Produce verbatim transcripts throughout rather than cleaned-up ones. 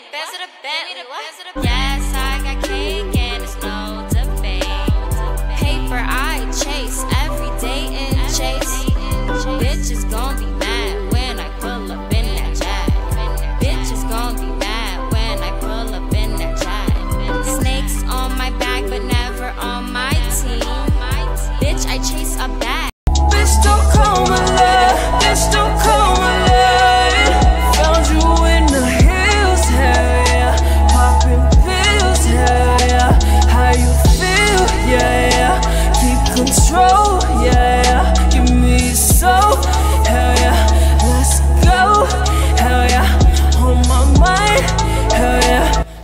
a Benz or a Bentley. Yes, I got cake and it's no debate. Paper I chase every day and chase. Bitches gon' be mad when I pull up in that jack. Bitches gon' be mad when I pull up in that jack. Snakes on my back but never on my team. Bitch, I chase a bag. Bitch, don't call my love. Bitch, don't call my love.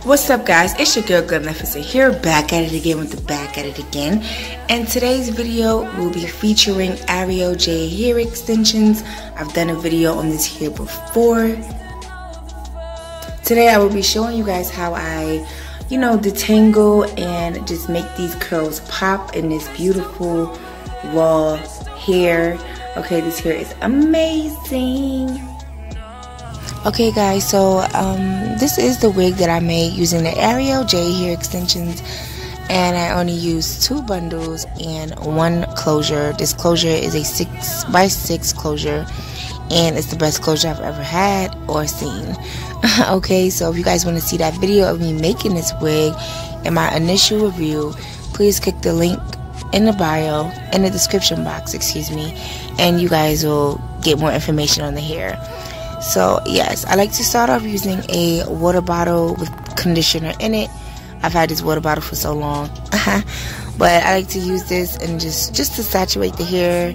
What's up, guys? It's your girl GlamNefercent here, back at it again with the back at it again. And today's video will be featuring Ariel J hair extensions. I've done a video on this hair before. Today I will be showing you guys how I, you know, detangle and just make these curls pop in this beautiful raw hair. Okay, this hair is amazing. Okay guys, so um, this is the wig that I made using the Ariel J hair extensions, and I only used two bundles and one closure. This closure is a six by six closure, and it's the best closure I've ever had or seen. Okay, so if you guys want to see that video of me making this wig and my initial review, please click the link in the bio, in the description box, excuse me, and you guys will get more information on the hair. So yes, I like to start off using a water bottle with conditioner in it. I've had this water bottle for so long. But I like to use this and just just to saturate the hair.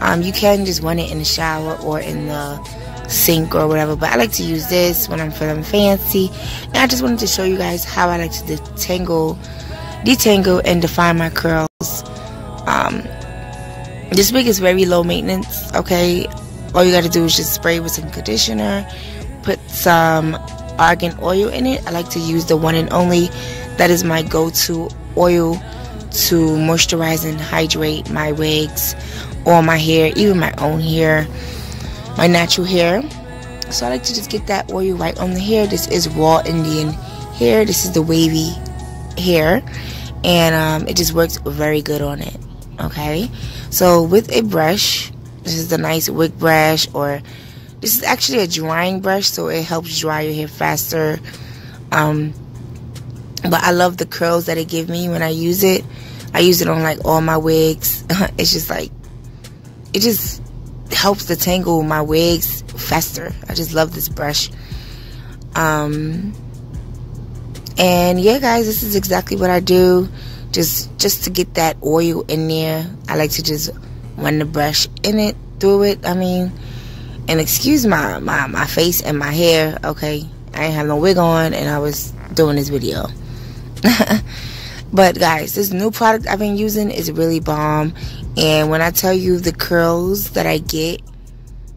Um, you can just run it in the shower or in the sink or whatever, but I like to use this when I'm feeling fancy. And I just wanted to show you guys how I like to detangle detangle and define my curls. Um, this wig is very low maintenance, okay? All you gotta do is just spray with some conditioner, put some argan oil in it. I like to use the one and only. That is my go-to oil to moisturize and hydrate my wigs or my hair, even my own hair, my natural hair. So I like to just get that oil right on the hair. This is raw Indian hair. This is the wavy hair, and um, it just works very good on it. Okay, so with a brush. This is a nice wig brush, or this is actually a drying brush, so it helps dry your hair faster. Um, but I love the curls that it gives me when I use it. I use it on like all my wigs. It's just like, it just helps to tangle my wigs faster. I just love this brush. Um, and yeah, guys, this is exactly what I do. Just, just to get that oil in there. I like to just run the brush in it, through it, I mean, and excuse my, my, my face and my hair, okay? I ain't have no wig on, and I was doing this video. But guys, this new product I've been using is really bomb, and when I tell you the curls that I get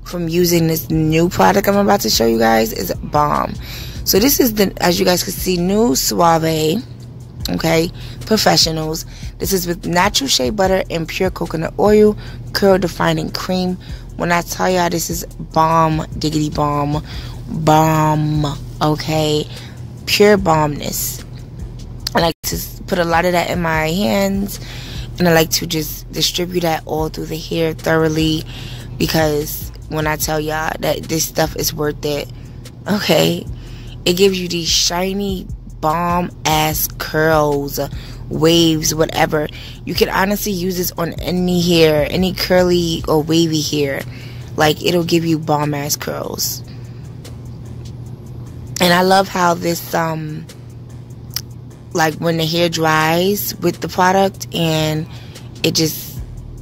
from using this new product I'm about to show you guys is bomb. So this is the, as you guys can see, new Suave, okay, Professionals. This is with natural shea butter and pure coconut oil, curl defining cream. When I tell y'all, this is bomb, diggity bomb, bomb, okay? Pure bombness. I like to put a lot of that in my hands, and I like to just distribute that all through the hair thoroughly, because when I tell y'all that this stuff is worth it, okay? It gives you these shiny, bomb ass curls, waves, whatever. You can honestly use this on any hair, any curly or wavy hair. Like, it'll give you bomb ass curls. And I love how this, um, like when the hair dries with the product and it just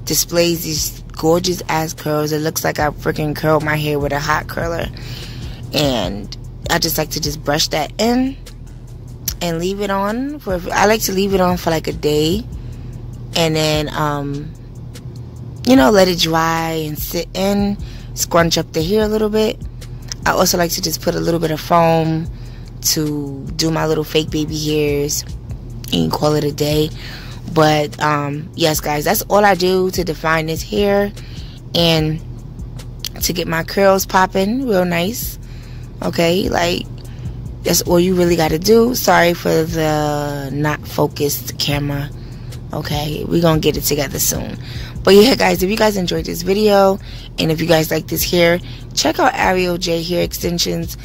displays these gorgeous ass curls. It looks like I freaking curled my hair with a hot curler. And I just like to just brush that in and leave it on for, I like to leave it on for like a day, and then um you know, let it dry and sit in, scrunch up the hair a little bit. I also like to just put a little bit of foam to do my little fake baby hairs and call it a day. But um yes guys, that's all I do to define this hair and to get my curls popping real nice, okay? Like, That's all you really got to do. Sorry for the not focused camera. Okay, we're gonna get it together soon. But yeah, guys, if you guys enjoyed this video and if you guys like this hair, check out Ariel J hair extensions.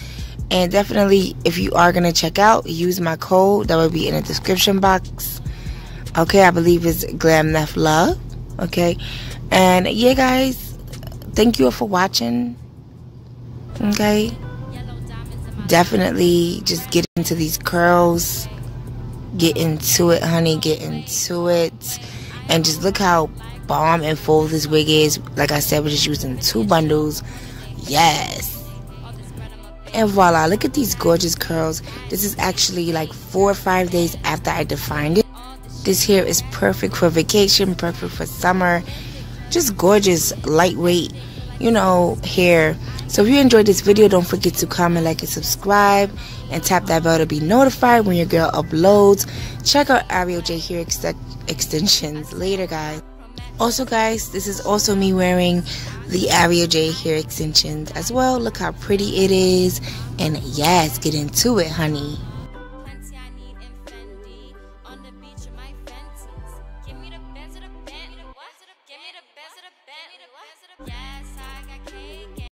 And definitely, if you are gonna check out, use my code that will be in the description box. Okay, I believe it's GlamNefLove. Okay, and yeah, guys, thank you all for watching. Okay, definitely just get into these curls. Get into it, honey. Get into it. And just look how bomb and full this wig is. Like I said, we're just using two bundles. Yes. And voila. Look at these gorgeous curls. This is actually like four or five days after I defined it. This hair is perfect for vacation, perfect for summer. Just gorgeous, lightweight, you know, hair. So if you enjoyed this video, don't forget to comment, like, and subscribe, and tap that bell to be notified when your girl uploads. Check out Ariel J hair ex extensions later, guys. Also, guys, this is also me wearing the Ariel J hair extensions as well. Look how pretty it is, and yes, get into it, honey.